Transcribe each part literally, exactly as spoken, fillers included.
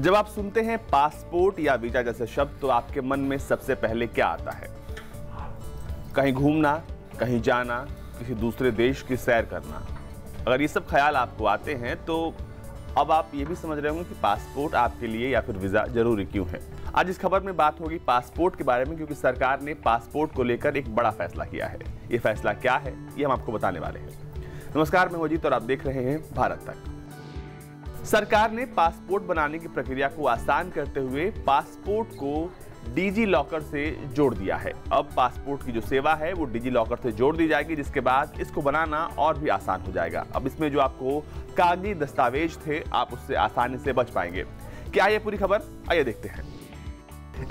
जब आप सुनते हैं पासपोर्ट या वीजा जैसे शब्द तो आपके मन में सबसे पहले क्या आता है? कहीं घूमना, कहीं जाना, किसी दूसरे देश की सैर करना। अगर ये सब ख्याल आपको आते हैं तो अब आप ये भी समझ रहे होंगे कि पासपोर्ट आपके लिए या फिर वीज़ा जरूरी क्यों है। आज इस खबर में बात होगी पासपोर्ट के बारे में, क्योंकि सरकार ने पासपोर्ट को लेकर एक बड़ा फैसला किया है। ये फैसला क्या है ये हम आपको बताने वाले हैं। नमस्कार, मैं अजीत और आप देख रहे हैं भारत तक। सरकार ने पासपोर्ट बनाने की प्रक्रिया को आसान करते हुए पासपोर्ट को डिजी लॉकर से जोड़ दिया है। अब पासपोर्ट की जो सेवा है वो डिजी लॉकर से जोड़ दी जाएगी, जिसके बाद इसको बनाना और भी आसान हो जाएगा। अब इसमें जो आपको कागजी दस्तावेज थे आप उससे आसानी से बच पाएंगे। क्या ये पूरी खबर, आइए देखते हैं।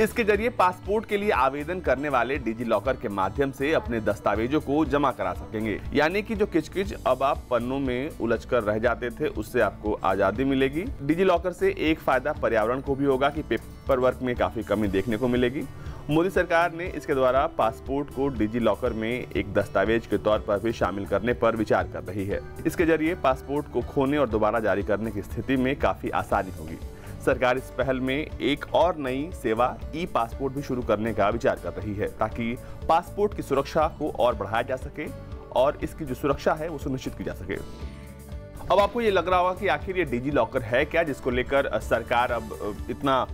इसके जरिए पासपोर्ट के लिए आवेदन करने वाले डिजी लॉकर के माध्यम से अपने दस्तावेजों को जमा करा सकेंगे, यानी कि जो किचकिच अब आप पन्नों में उलझकर रह जाते थे उससे आपको आजादी मिलेगी। डिजी लॉकर से एक फायदा पर्यावरण को भी होगा कि पेपर वर्क में काफी कमी देखने को मिलेगी। मोदी सरकार ने इसके द्वारा पासपोर्ट को डिजी लॉकर में एक दस्तावेज के तौर पर भी शामिल करने पर विचार कर रही है। इसके जरिए पासपोर्ट को खोने और दोबारा जारी करने की स्थिति में काफी आसानी होगी। सरकार इस पहल में एक और नई सेवा ई पासपोर्ट भी शुरू करने का विचार कर रही है, ताकि पासपोर्ट की सुरक्षा को और बढ़ाया जा सके और इसकी जो सुरक्षा है वो सुनिश्चित की जा सके। अब आपको ये लग रहा होगा कि आखिर ये डिजी लॉकर है क्या, जिसको लेकर सरकार अब इतना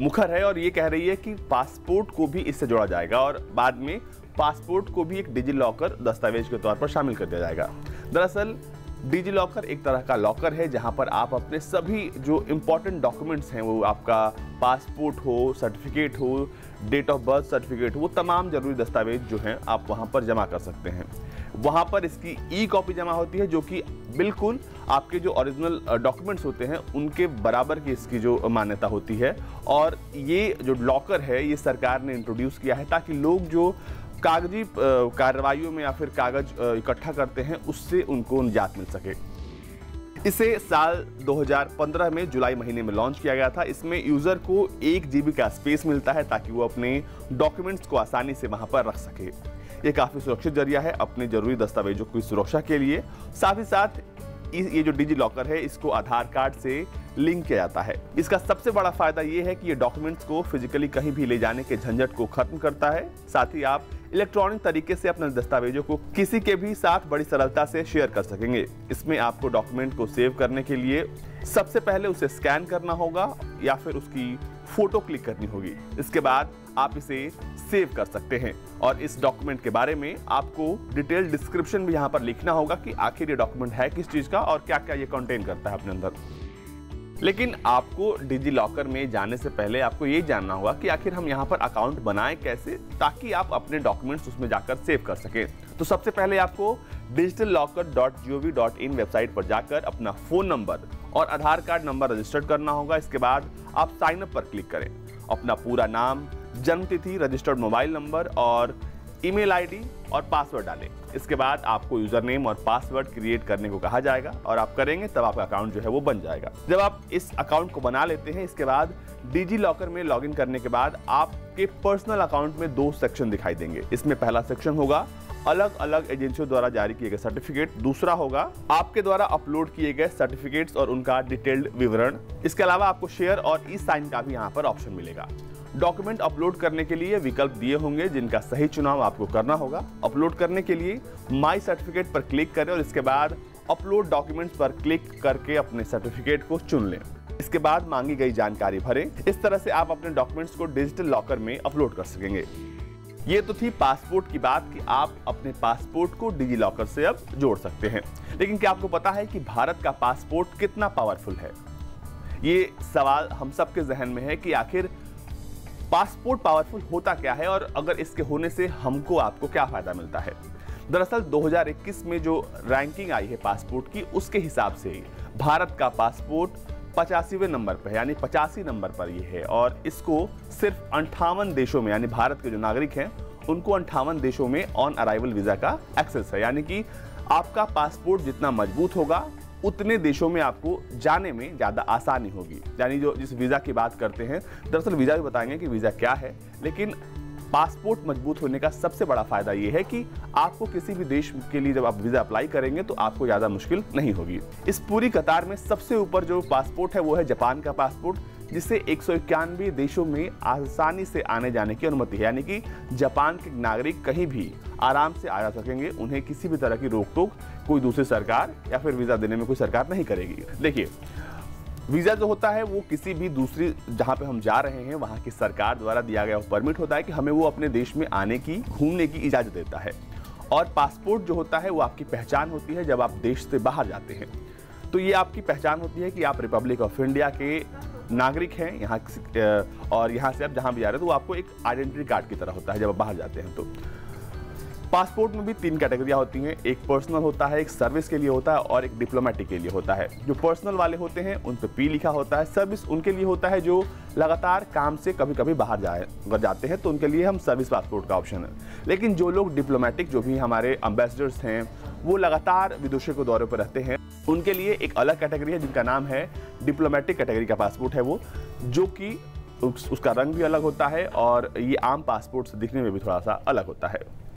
मुखर है और ये कह रही है कि पासपोर्ट को भी इससे जोड़ा जाएगा और बाद में पासपोर्ट को भी एक डिजी लॉकर दस्तावेज के तौर पर शामिल कर दिया जाएगा। दरअसल डिजी लॉकर एक तरह का लॉकर है जहां पर आप अपने सभी जो इम्पोर्टेंट डॉक्यूमेंट्स हैं, वो आपका पासपोर्ट हो, सर्टिफिकेट हो, डेट ऑफ बर्थ सर्टिफिकेट हो, वो तमाम ज़रूरी दस्तावेज जो हैं आप वहां पर जमा कर सकते हैं। वहां पर इसकी ई कॉपी जमा होती है जो कि बिल्कुल आपके जो ओरिजिनल डॉक्यूमेंट्स होते हैं उनके बराबर की इसकी जो मान्यता होती है। और ये जो लॉकर है ये सरकार ने इंट्रोड्यूस किया है ताकि लोग जो कागजी कार्रवाइयों में या फिर कागज इकट्ठा करते हैं उससे उनको निजात मिल सके। इसे साल दो हज़ार पंद्रह में जुलाई महीने में लॉन्च किया गया था। इसमें यूज़र को एक जीबी का स्पेस मिलता है ताकि वो अपने डॉक्यूमेंट्स को आसानी से वहां पर रख सके। ये काफ़ी सुरक्षित जरिया है अपने ज़रूरी दस्तावेजों की सुरक्षा के लिए। साथ ही साथ ये जो डिजी लॉकर है इसको आधार कार्ड से लिंक किया जाता है। इसका सबसे बड़ा फायदा ये है कि ये डॉक्यूमेंट्स को फिजिकली कहीं भी ले जाने के झंझट को खत्म करता है। साथ ही आप इलेक्ट्रॉनिक तरीके से अपने दस्तावेजों को किसी के भी साथ बड़ी सरलता से शेयर कर सकेंगे। इसमें आपको डॉक्यूमेंट को सेव करने के लिए सबसे पहले उसे स्कैन करना होगा या फिर उसकी फोटो क्लिक करनी होगी। इसके बाद आप इसे सेव कर सकते हैं और इस डॉक्यूमेंट के बारे में आपको डिटेल डिस्क्रिप्शन भी यहाँ पर लिखना होगा कि आखिर ये डॉक्यूमेंट है किस चीज़ का और क्या क्या ये कंटेन करता है अपने अंदर। लेकिन आपको डिजी लॉकर में जाने से पहले आपको ये जानना होगा कि आखिर हम यहाँ पर अकाउंट बनाएं कैसे ताकि आप अपने डॉक्यूमेंट्स उसमें जाकर सेव कर सकें। तो सबसे पहले आपको digital locker dot G O V dot in website पर जाकर अपना फ़ोन नंबर और आधार कार्ड नंबर रजिस्टर करना होगा। इसके बाद आप साइन अप पर क्लिक करें। अपना पूरा नाम, जन्मतिथि, रजिस्टर्ड मोबाइल नंबर और ईमेल आईडी और पासवर्ड डालें। इसके बाद आपको यूज़र नेम और पासवर्ड क्रिएट करने को कहा जाएगा और आप करेंगे तब आपका अकाउंट जो है वो बन जाएगा। जब आप इस अकाउंट को बना लेते हैं इसके बाद डिजी लॉकर में लॉगिन करने के बाद आपके पर्सनल अकाउंट में दो सेक्शन दिखाई देंगे। इसमें पहला सेक्शन होगा अलग अलग एजेंसियों द्वारा जारी किए गए सर्टिफिकेट, दूसरा होगा आपके द्वारा अपलोड किए गए सर्टिफिकेट्स और उनका डिटेल्ड विवरण। इसके अलावा आपको शेयर और ई साइन का भी यहाँ पर ऑप्शन मिलेगा। डॉक्यूमेंट अपलोड करने के लिए विकल्प दिए होंगे जिनका सही चुनाव आपको करना होगा। अपलोड करने के लिए माई सर्टिफिकेट पर क्लिक करें और इसके बाद अपलोड डॉक्यूमेंट्स पर क्लिक करके अपने सर्टिफिकेट को चुन लें। इसके बाद मांगी गई जानकारी भरें। इस तरह से आप अपने डॉक्यूमेंट्स को डिजिटल लॉकर में अपलोड कर सकेंगे। ये तो थी पासपोर्ट की बात कि आप अपने पासपोर्ट को डिजी लॉकर से अब जोड़ सकते हैं। लेकिन क्या आपको पता है कि भारत का पासपोर्ट कितना पावरफुल है? ये सवाल हम सबके जहन में है कि आखिर पासपोर्ट पावरफुल होता क्या है और अगर इसके होने से हमको आपको क्या फ़ायदा मिलता है। दरअसल दो हज़ार इक्कीस में जो रैंकिंग आई है पासपोर्ट की उसके हिसाब से भारत का पासपोर्ट पचासीवें नंबर पर है, यानी पचासी नंबर पर ये है और इसको सिर्फ अंठावन देशों में, यानी भारत के जो नागरिक हैं उनको अंठावन देशों में ऑन अराइवल वीज़ा का एक्सेस है। यानी कि आपका पासपोर्ट जितना मजबूत होगा उतने देशों में आपको जाने में ज़्यादा आसानी होगी। यानी जो जिस वीज़ा की बात करते हैं, दरअसल वीज़ा भी बताएंगे कि वीज़ा क्या है, लेकिन पासपोर्ट मजबूत होने का सबसे बड़ा फायदा ये है कि आपको किसी भी देश के लिए जब आप वीजा अप्लाई करेंगे तो आपको ज्यादा मुश्किल नहीं होगी। इस पूरी कतार में सबसे ऊपर जो पासपोर्ट है वो है जापान का पासपोर्ट, जिसे एक सौ इक्यानवे देशों में आसानी से आने जाने की अनुमति है, यानी कि जापान के नागरिक कहीं भी आराम से आ जा सकेंगे। उन्हें किसी भी तरह की रोक टोक कोई दूसरी सरकार या फिर वीज़ा देने में कोई सरकार नहीं करेगी। देखिए, वीज़ा जो होता है वो किसी भी दूसरी जहाँ पे हम जा रहे हैं वहाँ की सरकार द्वारा दिया गया परमिट होता है कि हमें वो अपने देश में आने की, घूमने की इजाज़त देता है। और पासपोर्ट जो होता है वो आपकी पहचान होती है जब आप देश से बाहर जाते हैं, तो ये आपकी पहचान होती है कि आप रिपब्लिक ऑफ इंडिया के नागरिक हैं यहाँ, और यहाँ से आप जहाँ भी जा रहे हो तो आपको एक आइडेंटिटी कार्ड की तरह होता है जब आप बाहर जाते हैं। तो पासपोर्ट में भी तीन कैटेगरियाँ होती हैं, एक पर्सनल होता है, एक सर्विस के लिए होता है और एक डिप्लोमेटिक के लिए होता है। जो पर्सनल वाले होते हैं उन पर पी लिखा होता है। सर्विस उनके लिए होता है जो लगातार काम से कभी कभी बाहर जाए अगर जाते हैं तो उनके लिए हम सर्विस पासपोर्ट का ऑप्शन है। लेकिन जो लोग डिप्लोमेटिक, जो भी हमारे एम्बेसडर्स हैं वो लगातार विदेशों के दौरे पर रहते हैं, उनके लिए एक अलग कैटेगरी है जिनका नाम है डिप्लोमेटिक कैटेगरी का पासपोर्ट है वो, जो कि उसका रंग भी अलग होता है और ये आम पासपोर्ट से दिखने में भी थोड़ा सा अलग होता है।